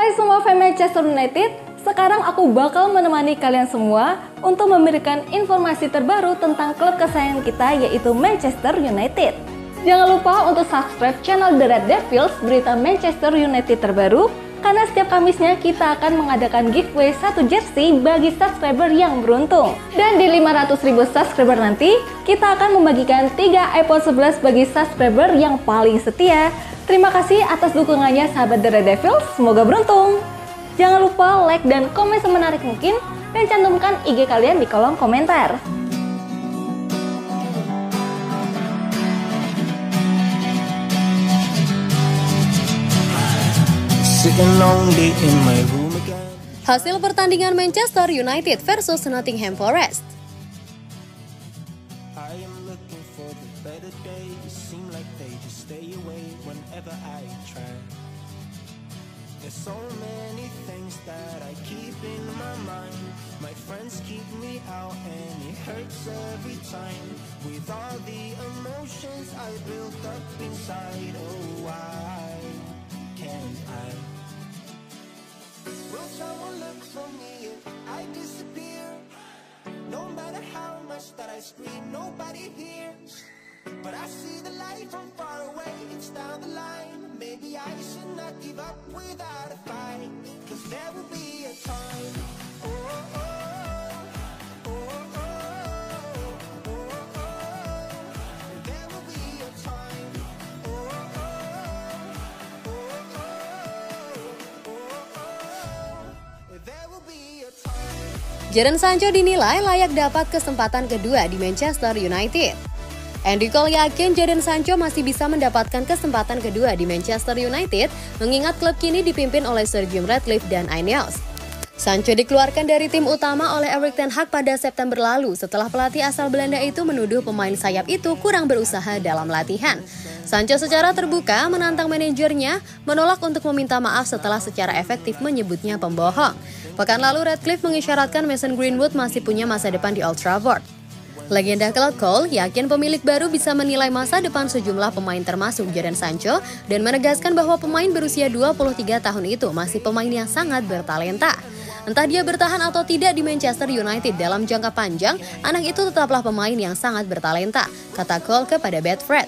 Hai semua fan Manchester United, sekarang aku bakal menemani kalian semua untuk memberikan informasi terbaru tentang klub kesayangan kita, yaitu Manchester United. Jangan lupa untuk subscribe channel The Red Devils berita Manchester United terbaru, karena setiap Kamisnya kita akan mengadakan giveaway satu jersey bagi subscriber yang beruntung. Dan di 500.000 subscriber nanti, kita akan membagikan 3 iPhone 11 bagi subscriber yang paling setia. Terima kasih atas dukungannya sahabat The Red Devils, semoga beruntung. Jangan lupa like dan komen semenarik mungkin dan cantumkan IG kalian di kolom komentar. Hasil pertandingan Manchester United versus Nottingham Forest. Jadon Sancho dinilai layak dapat kesempatan kedua di Manchester United. Andy Cole yakin Jadon Sancho masih bisa mendapatkan kesempatan kedua di Manchester United, mengingat klub kini dipimpin oleh Sir Jim Ratcliffe dan Ineos. Sancho dikeluarkan dari tim utama oleh Erik ten Hag pada September lalu setelah pelatih asal Belanda itu menuduh pemain sayap itu kurang berusaha dalam latihan. Sancho secara terbuka menantang manajernya, menolak untuk meminta maaf setelah secara efektif menyebutnya pembohong. Pekan lalu Ratcliffe mengisyaratkan Mason Greenwood masih punya masa depan di Old Trafford. Legenda Claude Cole yakin pemilik baru bisa menilai masa depan sejumlah pemain termasuk Jadon Sancho dan menegaskan bahwa pemain berusia 23 tahun itu masih pemain yang sangat bertalenta. Entah dia bertahan atau tidak di Manchester United dalam jangka panjang, anak itu tetaplah pemain yang sangat bertalenta, kata Cole kepada Betfred.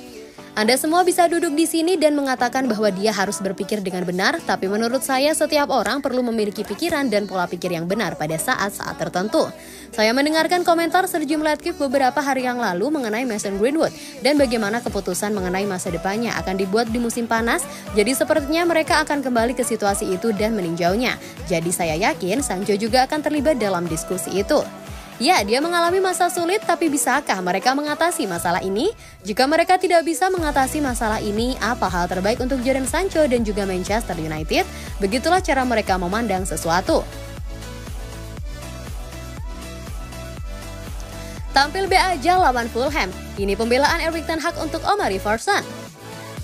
Anda semua bisa duduk di sini dan mengatakan bahwa dia harus berpikir dengan benar, tapi menurut saya setiap orang perlu memiliki pikiran dan pola pikir yang benar pada saat-saat tertentu. Saya mendengarkan komentar Sir Jim Ratcliffe beberapa hari yang lalu mengenai Mason Greenwood dan bagaimana keputusan mengenai masa depannya akan dibuat di musim panas, jadi sepertinya mereka akan kembali ke situasi itu dan meninjaunya. Jadi saya yakin Sancho juga akan terlibat dalam diskusi itu. Ya, dia mengalami masa sulit, tapi bisakah mereka mengatasi masalah ini? Jika mereka tidak bisa mengatasi masalah ini, apa hal terbaik untuk Jadon Sancho dan juga Manchester United? Begitulah cara mereka memandang sesuatu. Tampil B aja lawan Fulham. Ini pembelaan Erik ten Hag untuk Omar Robertson.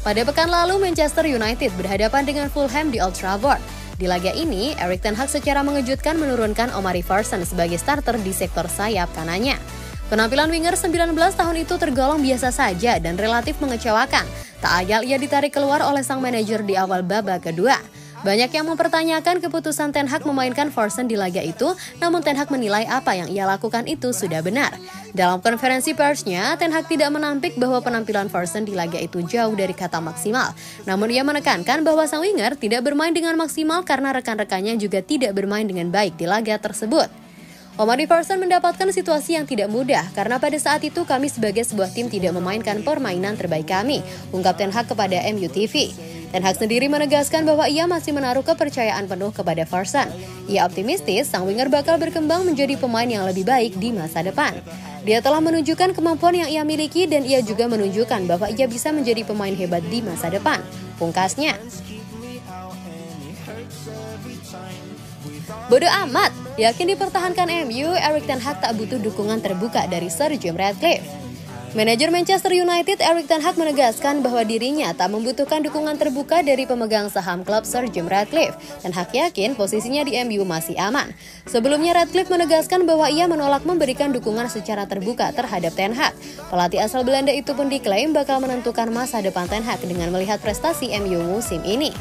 Pada pekan lalu, Manchester United berhadapan dengan Fulham di Old Trafford. Di laga ini, Erik ten Hag secara mengejutkan menurunkan Omar Robertson sebagai starter di sektor sayap kanannya. Penampilan winger 19 tahun itu tergolong biasa saja dan relatif mengecewakan. Tak ayal ia ditarik keluar oleh sang manajer di awal babak kedua. Banyak yang mempertanyakan keputusan ten Hag memainkan Robertson di laga itu, namun ten Hag menilai apa yang ia lakukan itu sudah benar. Dalam konferensi persnya, ten Hag tidak menampik bahwa penampilan Robertson di laga itu jauh dari kata maksimal. Namun ia menekankan bahwa sang winger tidak bermain dengan maksimal karena rekan-rekannya juga tidak bermain dengan baik di laga tersebut. Omar Robertson mendapatkan situasi yang tidak mudah karena pada saat itu kami sebagai sebuah tim tidak memainkan permainan terbaik kami, ungkap ten Hag kepada MUTV. Ten Hag sendiri menegaskan bahwa ia masih menaruh kepercayaan penuh kepada Robertson. Ia optimistis sang winger bakal berkembang menjadi pemain yang lebih baik di masa depan. Dia telah menunjukkan kemampuan yang ia miliki dan ia juga menunjukkan bahwa ia bisa menjadi pemain hebat di masa depan, pungkasnya. Bodoh amat, yakin dipertahankan MU, Erik ten Hag tak butuh dukungan terbuka dari Sir Jim Ratcliffe. Manajer Manchester United Erik ten Hag menegaskan bahwa dirinya tak membutuhkan dukungan terbuka dari pemegang saham klub Sir Jim Ratcliffe. Ten Hag yakin posisinya di MU masih aman. Sebelumnya Ratcliffe menegaskan bahwa ia menolak memberikan dukungan secara terbuka terhadap ten Hag. Pelatih asal Belanda itu pun diklaim bakal menentukan masa depan ten Hag dengan melihat prestasi MU musim ini.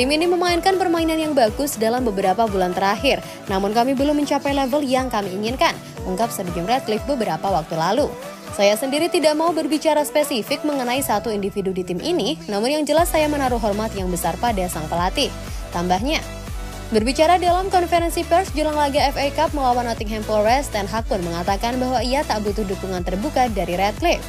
Tim ini memainkan permainan yang bagus dalam beberapa bulan terakhir, namun kami belum mencapai level yang kami inginkan, ungkap Sergio Ratcliffe beberapa waktu lalu. Saya sendiri tidak mau berbicara spesifik mengenai satu individu di tim ini, namun yang jelas saya menaruh hormat yang besar pada sang pelatih, tambahnya. Berbicara dalam konferensi pers jelang laga FA Cup melawan Nottingham Forest, Ten Hag pun mengatakan bahwa ia tak butuh dukungan terbuka dari Ratcliffe.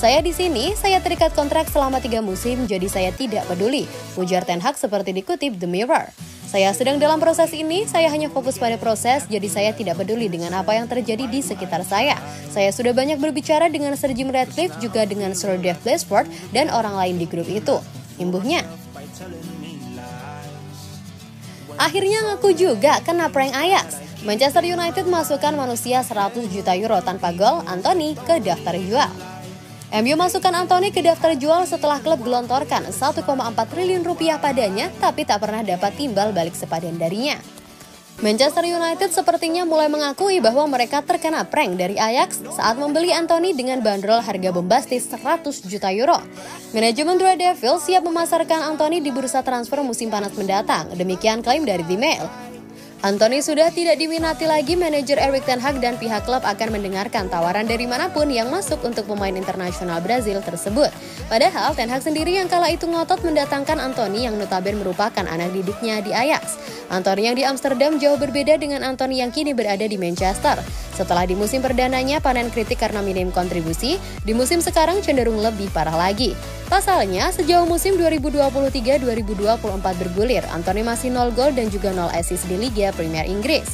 Saya di sini, saya terikat kontrak selama 3 musim, jadi saya tidak peduli, ujar Ten Hag seperti dikutip The Mirror. Saya sedang dalam proses ini, saya hanya fokus pada proses, jadi saya tidak peduli dengan apa yang terjadi di sekitar saya. Saya sudah banyak berbicara dengan Sir Jim Ratcliffe, juga dengan Sir Dave Blessford, dan orang lain di grup itu, imbuhnya. Akhirnya ngaku juga kena prank Ajax. Manchester United masukkan manusia 100 juta euro tanpa gol Antony ke daftar jual. MU masukkan Antony ke daftar jual setelah klub gelontorkan 1,4 triliun rupiah padanya, tapi tak pernah dapat timbal balik sepadan darinya. Manchester United sepertinya mulai mengakui bahwa mereka terkena prank dari Ajax saat membeli Antony dengan bandrol harga bombastis 100 juta euro. Manajemen Red Devils siap memasarkan Antony di bursa transfer musim panas mendatang, demikian klaim dari The Mail. Antony sudah tidak diminati lagi manajer Erik Ten Hag dan pihak klub akan mendengarkan tawaran dari manapun yang masuk untuk pemain internasional Brazil tersebut. Padahal Ten Hag sendiri yang kala itu ngotot mendatangkan Antony yang notabene merupakan anak didiknya di Ajax. Antony yang di Amsterdam jauh berbeda dengan Antony yang kini berada di Manchester. Setelah di musim perdananya panen kritik karena minim kontribusi, di musim sekarang cenderung lebih parah lagi. Pasalnya, sejauh musim 2023-2024 bergulir, Antony masih 0 gol dan juga 0 assist di Liga Premier Inggris.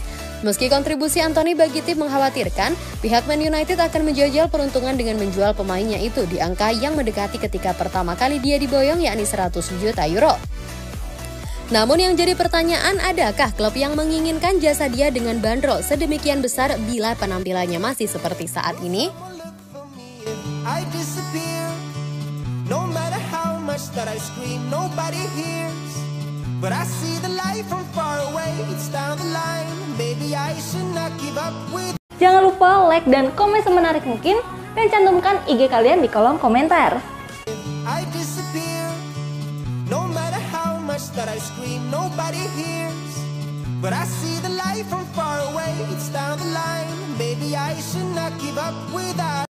Meski kontribusi Antony bagi tim mengkhawatirkan, pihak Man United akan menjajal peruntungan dengan menjual pemainnya itu di angka yang mendekati ketika pertama kali dia diboyong, yakni 100 juta euro. Namun yang jadi pertanyaan, adakah klub yang menginginkan jasa dia dengan bandrol sedemikian besar bila penampilannya masih seperti saat ini? No matter how much that I scream, nobody hears. But I see the light from far away, it's down the line. Maybe I should not give up with. Jangan lupa like dan komen semenarik mungkin, dan cantumkan IG kalian di kolom komentar. I disappear. No matter how much that I scream, nobody hears. But I see the light from far away, it's down the line. Maybe I should not give up with.